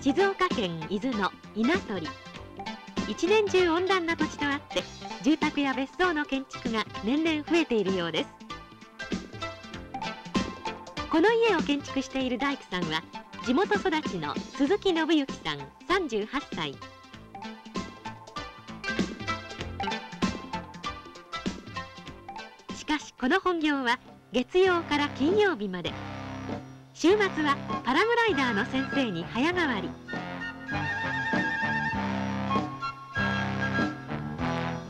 静岡県伊豆の稲取。一年中温暖な土地とあって、住宅や別荘の建築が年々増えているようです。この家を建築している大工さんは地元育ちの鈴木信之さん38歳。しかしこの本業は月曜から金曜日まで、週末はパラグライダーの先生に早変わり。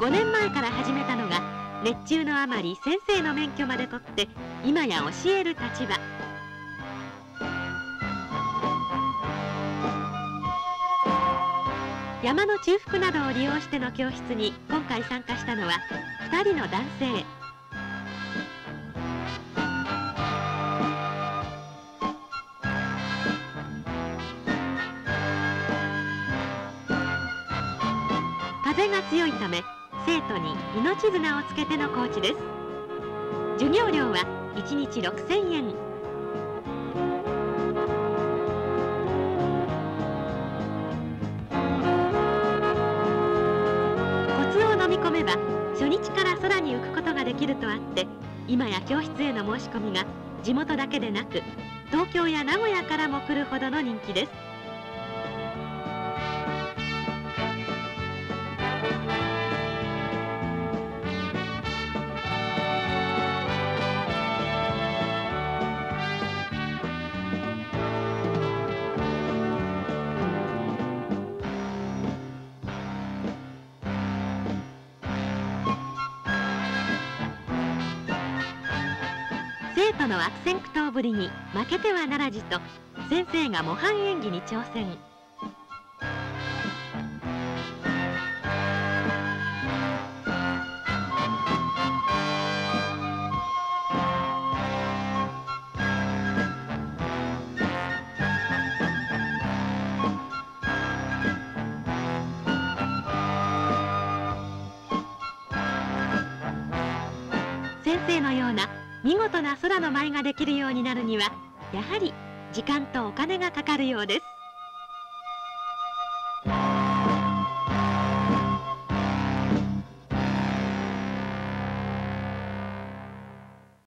5年前から始めたのが、熱中のあまり先生の免許まで取って今や教える立場。山の中腹などを利用しての教室に今回参加したのは2人の男性。風が強いため、生徒に命綱をつけてのコーチです。授業料は1日6000円。コツを飲み込めば、初日から空に浮くことができるとあって、今や教室への申し込みが地元だけでなく、東京や名古屋からも来るほどの人気です。生徒の悪戦苦闘ぶりに負けてはならじと、先生が模範演技に挑戦。先生のような見事な空の舞ができるようになるには、やはり時間とお金がかかるようです。